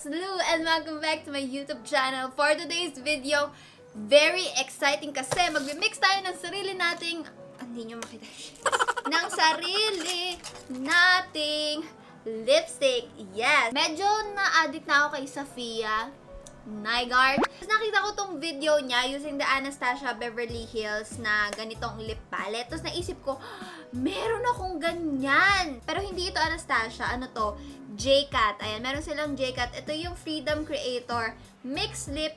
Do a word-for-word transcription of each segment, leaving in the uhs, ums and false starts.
it's Lou and welcome back to my YouTube channel. For today's video, very exciting kasi magmimix tayo ng sarili nating, hindi nyo makita ng sarili nating lipstick. Yes! Medyo na-addict na ako kay Safiya Nygaard. Nakita ko tong video niya using the Anastasia Beverly Hills na ganitong lip palette. Tapos naisip ko, meron akong ganyan. Pero hindi ito Anastasia. Ano to? J-Cat. Ayan, meron silang J-Cat. Ito yung Freedom Creator Mixed Lip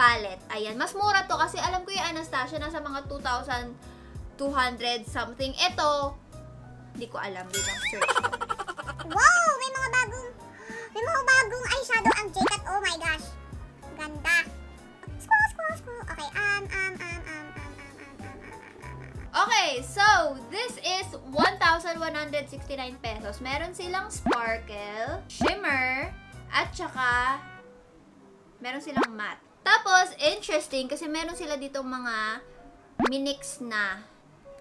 Palette. Ayan, mas mura to kasi alam ko yung Anastasia nasa mga two thousand two hundred something. Ito, hindi ko alam. Wait ang search ko. Wow! May mga bagong may mga bagong eyeshadow ang J-Cat. Oh my gosh! Ganda! Squaw, squaw, squaw! Okay, um, um, um, um, um, um, um, um, um, okay, so, this is one thousand one hundred sixty-nine pesos. Meron silang sparkle, shimmer, at saka meron silang matte. Tapos, interesting, kasi meron sila dito mga minix na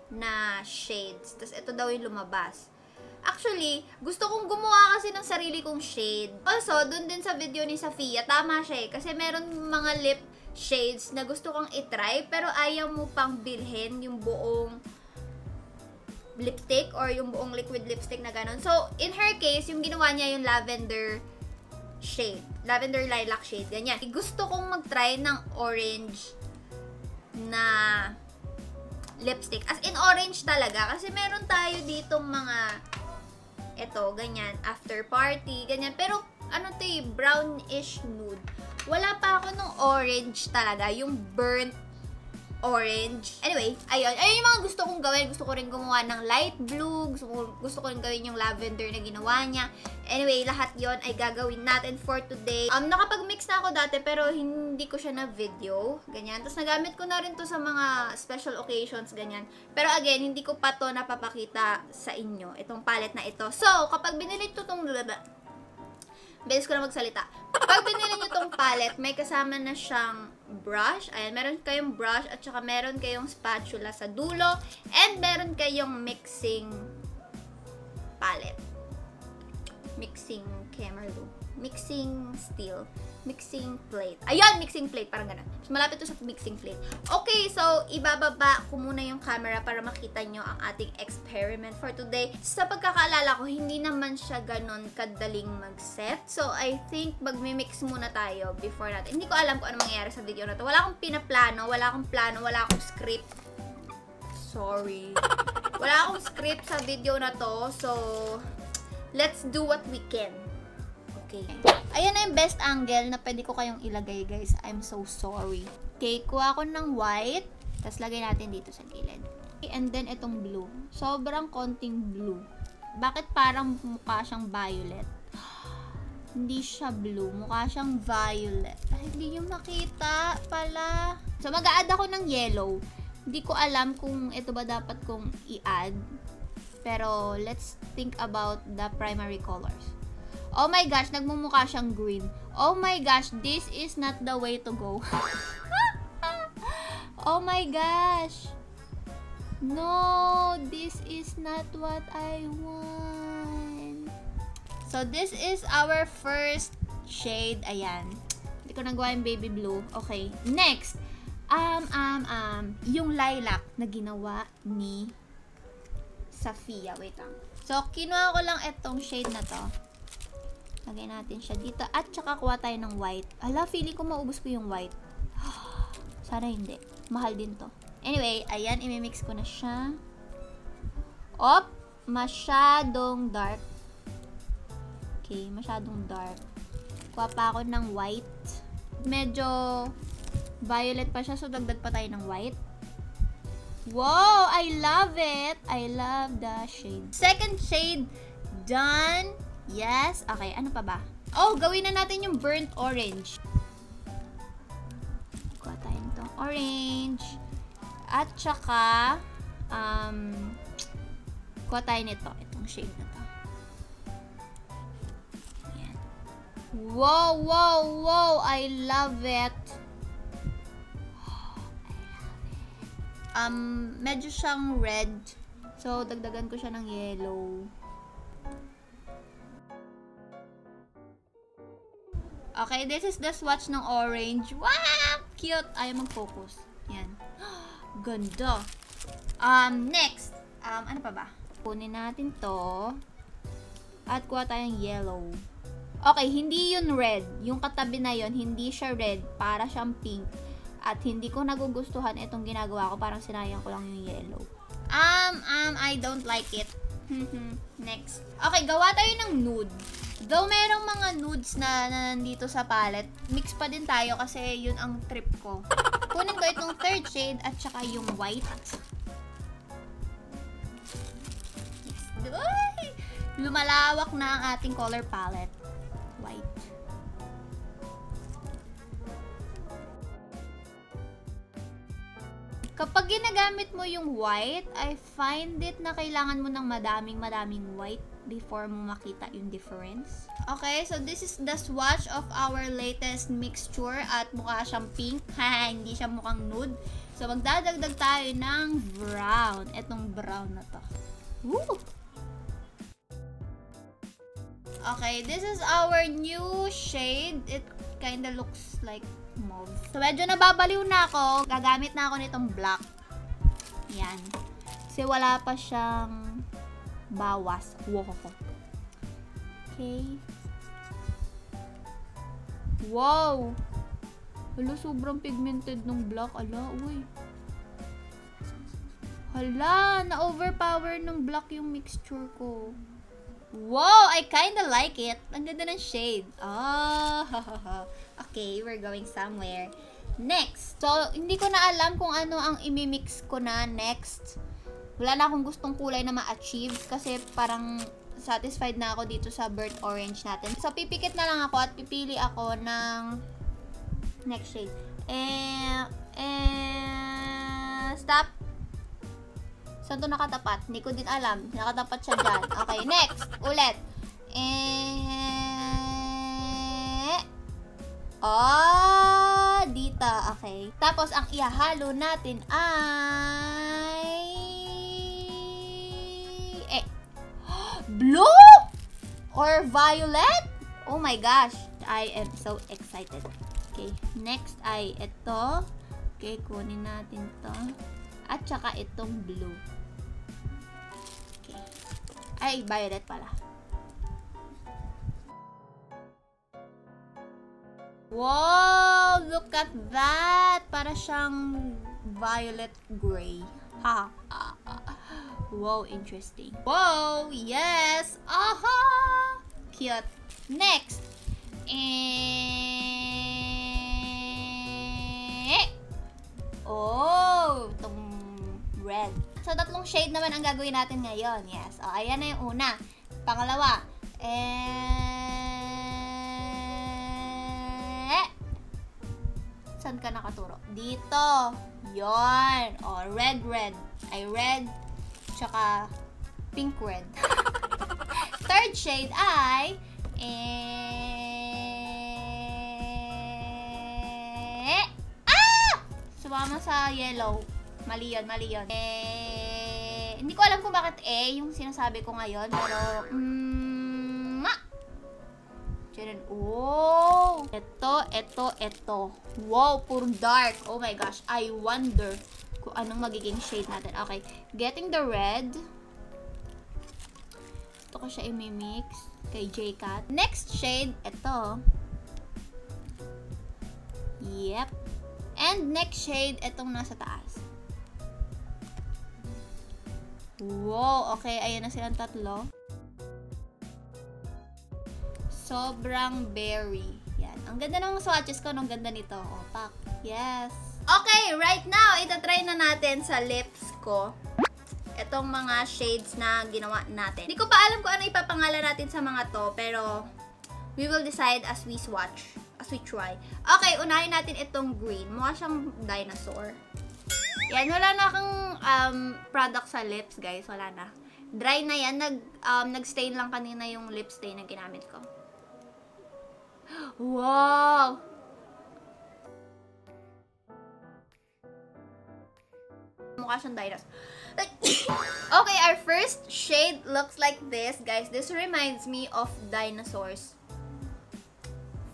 na shades. Tapos, ito daw yung lumabas. Actually, gusto kong gumawa kasi ng sarili kong shade. Also, dun din sa video ni Safiya, tama siya eh. Kasi meron mga lip shades na gusto kong itry, pero ayaw mo pang bilhin yung buong lipstick or yung buong liquid lipstick na ganun. So, in her case, yung ginawa niya yung lavender shade. Lavender lilac shade, ganyan. Gusto kong mag-try ng orange na lipstick. As in, orange talaga. Kasi meron tayo ditong mga eto, ganyan, after party, ganyan. Pero, ano to eh, brownish nude. Wala pa ako nung orange talaga, yung burnt orange. Anyway, ayun. Ayun yung mga gusto kong gawin. Gusto ko rin gumawa ng light blue. Gusto ko, gusto ko rin gawin yung lavender na ginawa niya. Anyway, lahat yon ay gagawin natin for today. Um, nakapag-mix na ako dati, pero hindi ko siya na-video. Ganyan. Tapos nagamit ko na rin to sa mga special occasions, ganyan. Pero again, hindi ko pa to napapakita sa inyo, itong palette na ito. So, kapag binili to tong... Bilis ko na magsalita. Pag binili nyo tong palette, may kasama na siyang brush. Ayan, meron kayong brush at saka meron kayong spatula sa dulo. And meron kayong mixing palette. Mixing camera do. Mixing steel. Mixing plate. Ayun, mixing plate. Parang ganun. Malapit to sa mixing plate. Okay, so ibababa ko muna yung camera para makita nyo ang ating experiment for today. Sa pagkakaalala ko, hindi naman siya ganun kadaling mag-set. So I think magmi-mix muna tayo before natin. Hindi ko alam kung ano mangyayari sa video na to. Wala akong pinaplano, wala akong plano, wala akong script. Sorry. Wala akong script sa video na to. So let's do what we can. Okay. Ayan na yung best angle na pwede ko kayong ilagay, guys. I'm so sorry. Okay, kuha ko ng white. Tapos lagay natin dito sa gilid. Okay, and then itong blue. Sobrang konting blue. Bakit parang mukha siyang violet? Hindi siya blue. Mukha siyang violet. Ay, hindi nyo makita pala. So, mag-a-add ako ng yellow. Hindi ko alam kung ito ba dapat kong i-add. Pero, let's think about the primary colors. Oh my gosh, nagmumukha siyang green. Oh my gosh, this is not the way to go. Oh my gosh. No, this is not what I want. So, this is our first shade. Ayan. Hindi ko nagawa yung baby blue. Okay, next. Um, um, um. Yung lilac na ginawa ni Safiya. Wait lang. So, kinuha ko lang itong shade na to. Lagay natin siya dito. At saka kuha tayo ng white. Ala, feeling ko maubos ko yung white. Sana hindi. Mahal din to. Anyway, ayan. Imimix ko na siya. Op! Masyadong dark. Okay, masyadong dark. Kuha pa ako ng white. Medyo violet pa siya. So, dagdag pa tayo ng white. Wow! I love it! I love the shade. Second shade done. Yes. Okay, ano pa ba? Oh, gawin na natin yung burnt orange. Kuha tayo itong orange. At saka, um, kuha tayo nito. Itong shade na to. Ayan. Wow, wow, wow! I love it! Oh, I love it. Um, medyo siyang red. So, dagdagan ko siya ng yellow. Okay, this is the swatch ng orange. Wow! Cute! Ayaw mag-focus. Yan. Ganda. Um, next. Um, ano pa ba? Kunin natin to. At kuha tayong yellow. Okay, hindi yun red. Yung katabi na yun, hindi siya red. Para siyang pink. At hindi ko nagugustuhan itong ginagawa ko. Parang sinayang ko lang yung yellow. Um, um, I don't like it. Next. Okay, gawa tayo ng nude. Though merong mga nudes na, na nandito sa palette, mix pa din tayo kasi yun ang trip ko. Kunin ko itong third shade at saka yung white. Uy! Lumalawak na ang ating color palette. White. Kapag ginagamit mo yung white, I find it na kailangan mo ng madaming madaming white before mo makita yung difference. Okay, so this is the swatch of our latest mixture at mukha siyang pink. Ha, hindi siya mukhang nude. So, magdadagdag tayo ng brown. Etong brown na to. Woo! Okay, this is our new shade. It kinda looks like mauve. So, medyo nababaliw na ako. Gagamit na ako nitong black. Yan. Kasi wala pa siyang bawas. Wow. Okay. Wow! Hala, sobrang pigmented ng black. Ala, uy. Hala, na-overpower ng black yung mixture ko. Wow! I kinda like it. Ang ganda ng shade. Ah, oh. Okay, we're going somewhere. Next. So, hindi ko na alam kung ano ang imimix ko na next. Wala na akong gustong kulay na ma-achieve kasi parang satisfied na ako dito sa burnt orange natin. So, pipikit na lang ako at pipili ako ng next shade. Eh, eh, stop. Saan to nakatapat? Hindi ko din alam. Nakatapat siya dyan. Okay, next. Ulit. Eh, oh, dito. Okay. Tapos, ang ihahalo natin ay blue or violet? Oh my gosh, I am so excited. Okay, next ay ito. Okay, kunin natin to. At saka itong blue. Okay. Ay, violet pala. Wow, look at that. Para siyang violet gray. Ha. Wow, interesting. Wow, yes! Aha! Cute. Next! Eh... Oh! Itong red. So, tatlong shade naman ang gagawin natin ngayon. Yes. O, ayan na yung una. Pangalawa. Eh... Saan ka nakaturo? Dito. Yon. O, red, red. Ay, red. Tsaka pink red. Third shade ay eh ah! Sumama sa yellow. Mali yun, mali yun. Eh, hindi ko alam kung bakit eh yung sinasabi ko ngayon, pero mm, ma. Diyan, oh, eto, eto, eto. Wow, puro dark. Oh my gosh, I wonder anong magiging shade natin. Okay. Getting the red. Ito ko siya imimix kay J-Cat. Next shade, ito. Yep. And next shade, itong nasa taas. Wow! Okay, ayan na silang tatlo. Sobrang berry. Yan. Ang ganda ng swatches ko. Ang ganda nito. Opak. Yes! Okay, right now, itatry na natin sa lips ko itong mga shades na ginawa natin. Hindi ko pa alam kung ano ipapangalan natin sa mga to, pero we will decide as we swatch, as we try. Okay, unahin natin itong green. Mukha siyang dinosaur. Yan, wala na akong um, product sa lips, guys. Wala na. Dry na yan. Nag, um, nag-stain lang kanina yung lip stain na ginamit ko. Wow! Mukha siyang dinosaur. Okay, our first shade looks like this, guys. This reminds me of dinosaurs.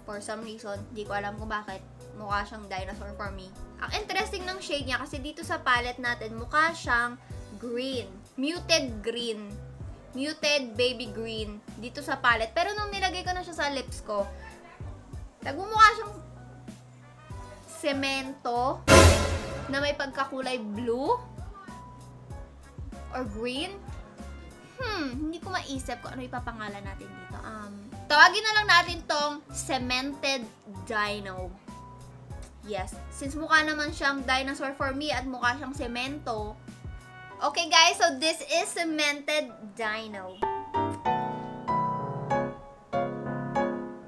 For some reason, di ko alam kung bakit, mukha siyang dinosaur for me. Ang interesting ng shade niya kasi dito sa palette natin, mukha siyang green. Muted green. Muted baby green dito sa palette. Pero nung nilagay ko na siya sa lips ko, nagmumukha siyang semento na may pagkakulay blue or green. Hmm, hindi ko maisip kung ano ipapangalan natin dito. Um, tawagin na lang natin tong cemented dino. Yes. Since mukha naman siyang dinosaur for me at mukha siyang semento. Okay guys, so this is cemented dino.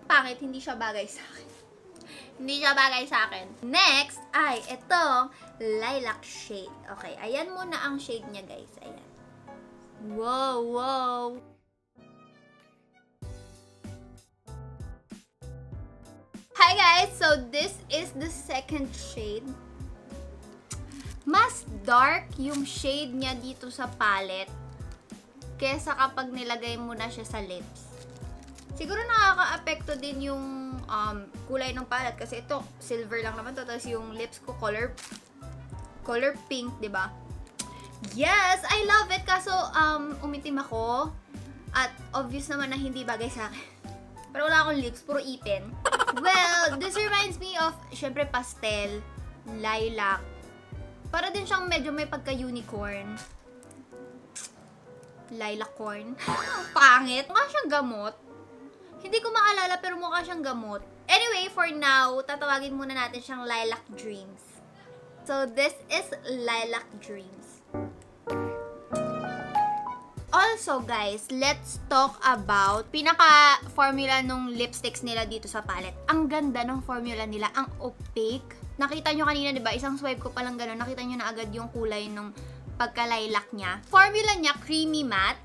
Pangit, hindi siya bagay sa akin. Hindi siya bagay sa akin. Next, ay itong lilac shade. Okay, ayan muna ang shade niya guys. Ayan. Wow, wow. Hi guys! So, this is the second shade. Mas dark yung shade niya dito sa palette kesa kapag nilagay mo na siya sa lips. Siguro nakaka-apekto din yung um, kulay ng palette kasi ito, silver lang naman to. Tapos yung lips ko, color, color pink, diba? Yes! I love it! Kaso, um, umitim ako. At obvious naman na hindi bagay sa akin. Pero wala akong lips, puro ipin. Well, this reminds me of, syempre, pastel, lilac. Para din siyang medyo may pagka-unicorn. Lilac corn. Pangit. Mukha siyang gamot. Hindi ko maalala, pero mukha siyang gamot. Anyway, for now, tatawagin muna natin siyang Lilac Dreams. So, this is Lilac Dreams. Also, guys, let's talk about pinaka-formula nung lipsticks nila dito sa palette. Ang ganda ng formula nila. Ang opaque. Nakita nyo kanina, diba? Isang swipe ko palang gano'n. Nakita nyo na agad yung kulay ng pagka-lilac niya. Formula niya, creamy matte.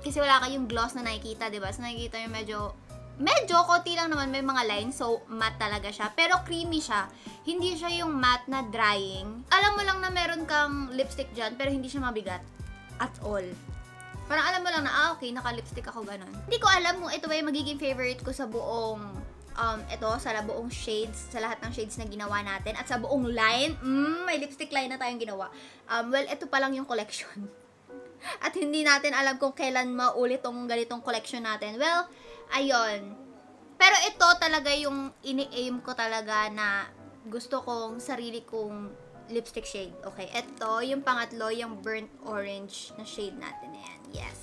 Kasi wala kayong gloss na nakikita, diba? So, nakikita nyo medyo... Medyo, konti lang naman may mga lines. So, matte talaga siya. Pero creamy siya. Hindi siya yung matte na drying. Alam mo lang na meron kang lipstick dyan, pero hindi siya mabigat. At all. Parang alam mo lang na, ah, okay, naka-lipstick ako, ganun. Hindi ko alam kung ito ba yung magiging favorite ko sa buong, um, ito, sa buong shades, sa lahat ng shades na ginawa natin. At sa buong line, mm, may lipstick line na tayong ginawa. Um, well, ito pa lang yung collection. At hindi natin alam kung kailan maulit tong ganitong collection natin. Well, ayun. Pero ito talaga yung ini-aim ko talaga na gusto kong sarili kong lipstick shade. Okay, ito, yung pangatlo, yung burnt orange na shade natin. Ayan, yes.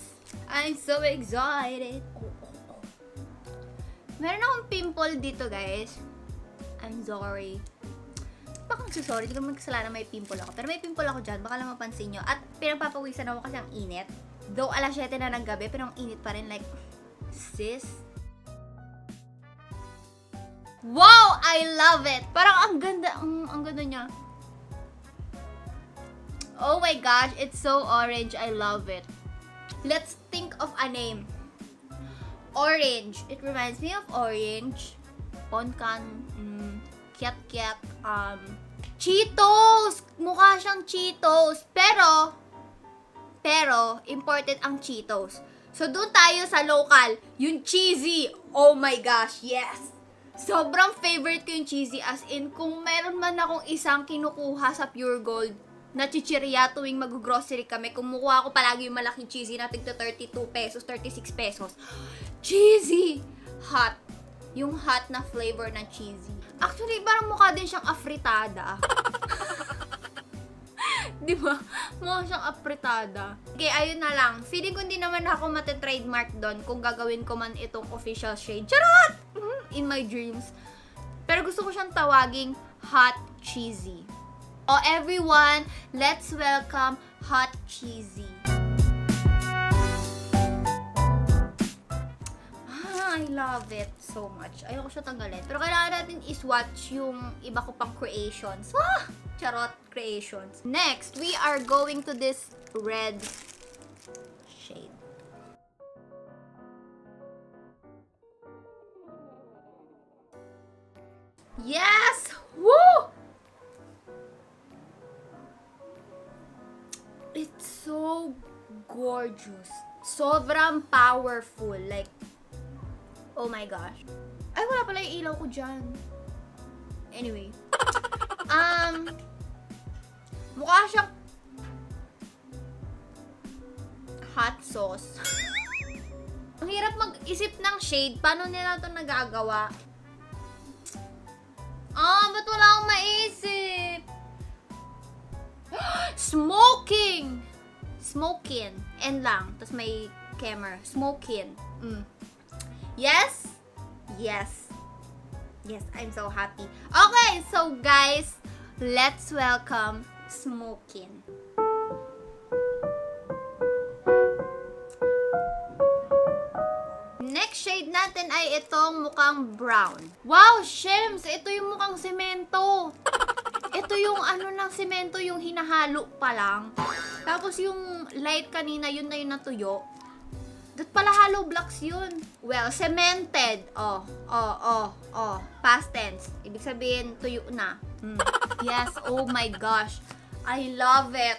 I'm so excited. Oh, oh, oh. Meron akong pimple dito, guys. I'm sorry. Baka sorry, hindi ko magkasalanan may pimple ako. Pero may pimple ako dyan, baka lang mapansin nyo. At pinagpapawisan ako kasi ang init. Though alas siyete na ng gabi, pero ang init pa rin. Like, sis. Wow! I love it! Parang ang ganda, ang, ang ganda niya. Oh my gosh, it's so orange. I love it. Let's think of a name. Orange. It reminds me of orange. Ponkan. Mm, kiat kiat. Um, Cheetos! Mukha siyang Cheetos. Pero, pero, imported ang Cheetos. So, doon tayo sa local. Yung cheesy. Oh my gosh, yes! Sobrang favorite ko yung cheesy. As in, kung meron man akong isang kinukuha sa Pure Gold, na chichirya tuwing mag-grocery kami. Kumukuha ko palagi yung malaking cheesy na tigto thirty-two pesos, thirty-six pesos. Cheesy! Hot. Yung hot na flavor ng cheesy. Actually, parang mukha din siyang afritada. Di ba? Mukha siyang afritada. Okay, ayun na lang. Feeling ko hindi naman ako matitrademark doon kung gagawin ko man itong official shade. Charot! In my dreams. Pero gusto ko siyang tawaging hot cheesy. Oh, everyone, let's welcome Hot Cheesy. Ah, I love it so much. Ayoko siya tanggalin. Pero kailangan natin iswatch yung iba ko pang creations. Ah! Charot creations. Next, we are going to this red shade. Yes! Woo! It's so gorgeous. Sobrang powerful. Like, oh my gosh. Ay, wala pala yung ilaw ko dyan. Anyway. Um, mukha siyang hot sauce. Ang hirap mag-isip ng shade. Paano nila ito nagagawa? Ah, ba't wala akong maisip? Smoking! Smoking. N lang. Tapos may camera. Smoking. Mm. Yes? Yes. Yes, I'm so happy. Okay, so guys, let's welcome Smoking. Next shade natin ay itong mukhang brown. Wow, Shems! Ito yung mukhang semento. Ito yung ano ng semento, yung hinahalo pa lang. Tapos yung light kanina, yun na yun natuyo. Dapat pala hollow blocks yun. Well, cemented. Oh, oh, oh, oh. Past tense. Ibig sabihin, tuyo na. Hmm. Yes, oh my gosh. I love it.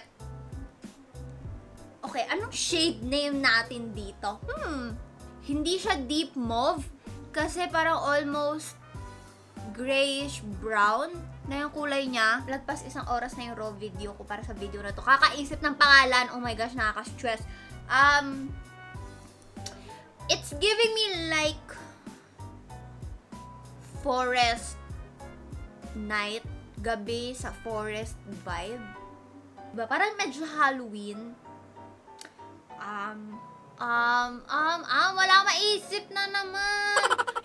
Okay, anong shade name natin dito? Hmm. Hindi siya deep mauve kasi parang almost grayish brown na yung kulay niya. Lagpas isang oras na yung raw video ko para sa video na to. Kakaisip ng pangalan. Oh my gosh, nakaka-stress. Um, it's giving me like forest night. Gabi sa forest vibe. Diba? Parang medyo Halloween. Um... Um, um, um, wala maisip na naman.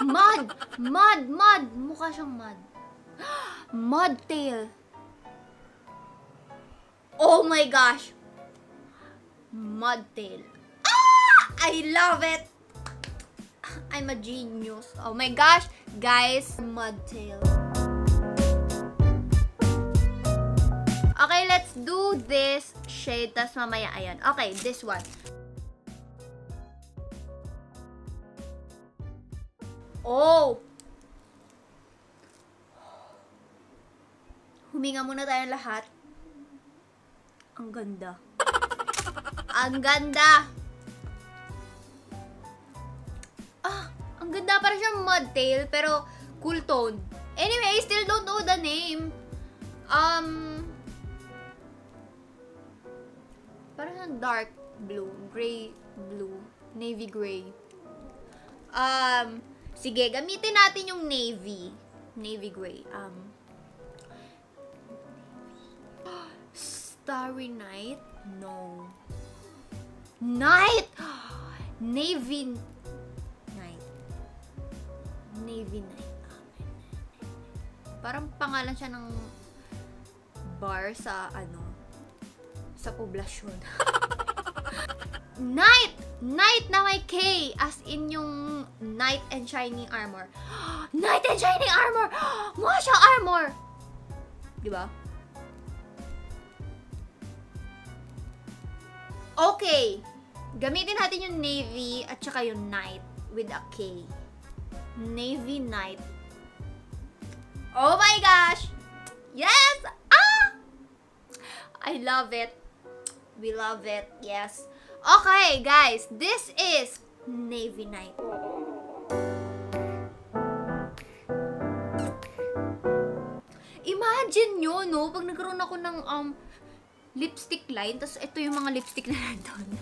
Mud, mud, mud. Mukha siyang mud. Mud tail. Oh my gosh. Mud tail. Ah! I love it. I'm a genius. Oh my gosh. Guys, mud tail. Okay, let's do this shade. Tapos mamaya, ayan. Okay, this one. Oh! Huminga muna tayong lahat. Ang ganda. Ang ganda! Ah! Ang ganda. Parang siyang mud tail, pero cool tone. Anyway, I still don't know the name. Um... Parang siyang dark blue. Gray blue. Navy gray. Um... Sige, gamitin natin yung navy. Navy gray. Um, Starry Night? No. Night! Navy Night. Navy Night. Parang pangalan siya ng bar sa, ano, sa poblasyon. Night! Night na may K! As in yung Knight and Shining Armor. Knight and Shining Armor! Mukha siya armor! Diba? Okay! Gamitin natin yung navy at saka yung knight with a K. Navy Knight. Oh my gosh! Yes! Ah! I love it. We love it. Yes. Okay, guys, this is Navy Night. Imagine nyo, no? Pag nagkaroon ako ng um, lipstick line, tapos ito yung mga lipstick na nandun.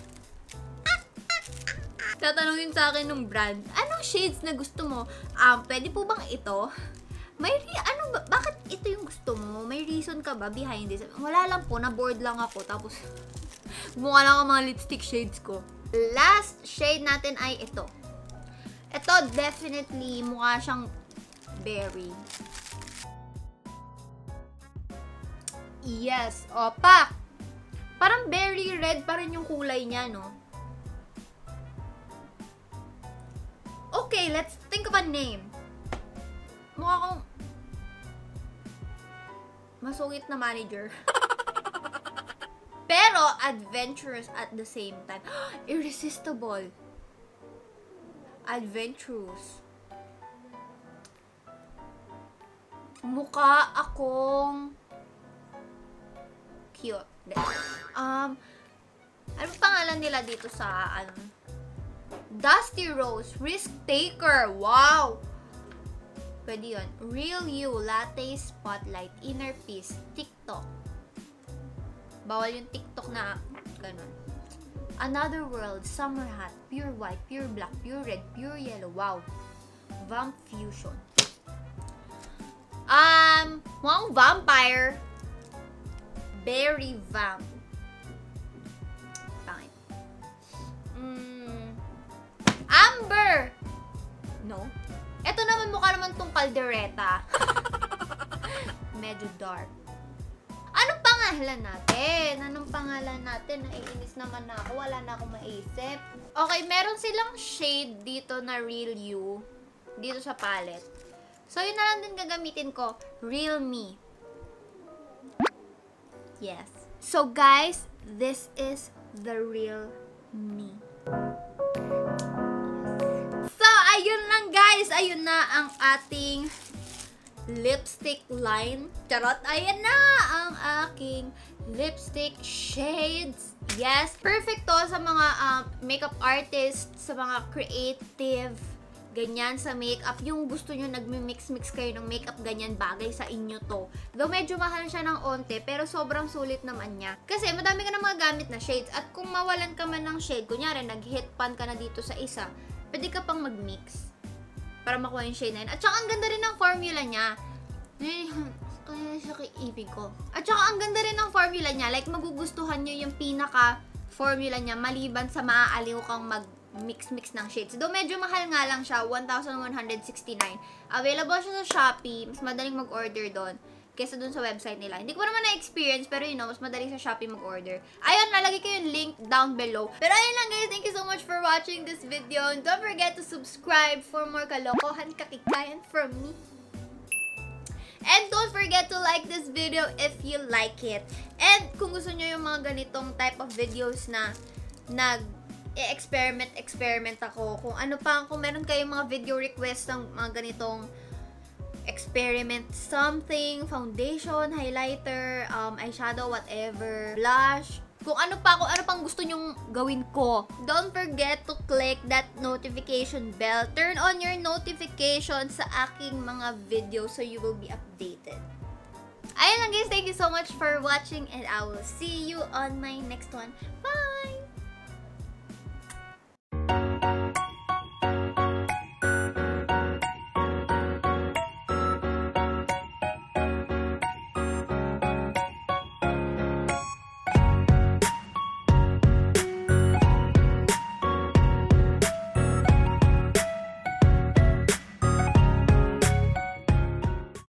Tatanungin sa akin ng brand, anong shades na gusto mo? Um, pwede po bang ito? May ano ba? Bakit ito yung gusto mo? May reason ka ba behind this? Wala lang po, na-bored lang ako. Tapos... mukha lang ang mga lipstick shades ko. Last shade natin ay ito. Ito, definitely, mukha siyang berry. Yes, opak! Parang berry red pa rin yung kulay niya, no? Okay, let's think of a name. Mukha akong masungit na manager. Pero, adventurous at the same time. Irresistible. Adventurous. Mukha akong... cute. Um, ano pangalan nila dito sa, ano? Dusty Rose. Risk Taker. Wow! Pwede yun. Real You Latte Spotlight Inner Peace TikTok. Bawal yung TikTok na ganun. Another World Summer Hot Pure White, Pure Black, Pure Red, Pure Yellow. Wow. Vamp Fusion. Um, mukhang vampire. Berry vamp. Pangit. Mm. Amber. No. Ito naman mukha naman tong kaldereta. Medyo dark. Anong pangalan natin? Anong pangalan natin? Naiinis naman na ako. Wala na akong maisip. Okay, meron silang shade dito na Real You. Dito sa palette. So, yun na lang din gagamitin ko. Real Me. Yes. So, guys, this is the Real Me. So, ayun lang, guys. Ayun na ang ating lipstick line. Charot. Ayun na ang aking lipstick shades. Yes. Perfect to sa mga um, makeup artists, sa mga creative, ganyan sa makeup. Yung gusto nyo, nagmi-mix-mix kayo ng makeup, ganyan, bagay sa inyo to. Though medyo mahal siya ng onte, pero sobrang sulit naman niya. Kasi madami ka na mga gamit na shades. At kung mawalan ka man ng shade, kunyari, nag-hit pan ka na dito sa isa, pwede ka pang mag-mix para makuha yung shade na yun. At saka, ang ganda rin ng formula niya. Kaya siya kaibig ko. At saka, ang ganda rin ng formula niya. Like, magugustuhan nyo yung pinaka-formula niya maliban sa maaaliw kang mag- mix-mix ng shades. Though medyo mahal nga lang siya, one thousand one hundred sixty-nine. Available siya sa Shopee. Mas madaling mag-order doon kesa doon sa website nila. Hindi ko pa naman na-experience, pero you know, mas madaling sa Shopee mag-order. Ayun, nalagay ko yung link down below. Pero ayun lang, guys. Thank you so much for watching this video. And don't forget to subscribe for more kalokohan kakikayan from me. And don't forget to like this video if you like it. And kung gusto nyo yung mga ganitong type of videos na nag i-experiment, experiment ako. Kung ano pa, kung meron kayong mga video request ng mga ganitong experiment something, foundation, highlighter, um, eyeshadow, whatever, blush, kung ano pa, kung ano pang gusto nyong gawin ko. Don't forget to click that notification bell. Turn on your notification sa aking mga video so you will be updated. Ayun lang, guys. Thank you so much for watching and I will see you on my next one. Bye!